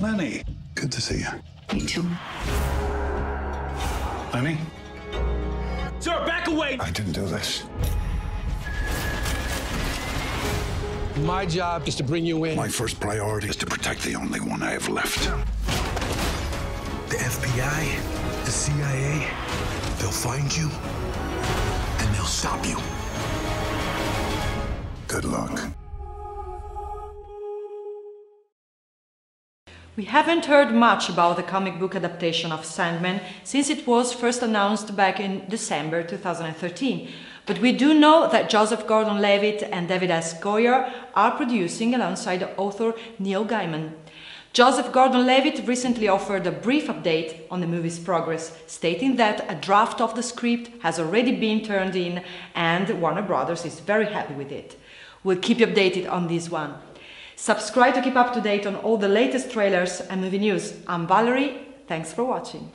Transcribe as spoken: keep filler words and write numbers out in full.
Lenny, good to see you. You too. Lenny? Sir, back away! I didn't do this. My job is to bring you in. My first priority is to protect the only one I have left. The F B I, the C I A, they'll find you, and they'll stop you. Good luck. We haven't heard much about the comic book adaptation of Sandman since it was first announced back in December two thousand thirteen, but we do know that Joseph Gordon-Levitt and David S. Goyer are producing alongside author Neil Gaiman. Joseph Gordon-Levitt recently offered a brief update on the movie's progress, stating that a draft of the script has already been turned in and Warner Bros. Is very happy with it. We'll keep you updated on this one. Subscribe to keep up to date on all the latest trailers and movie news. I'm Valerie, thanks for watching.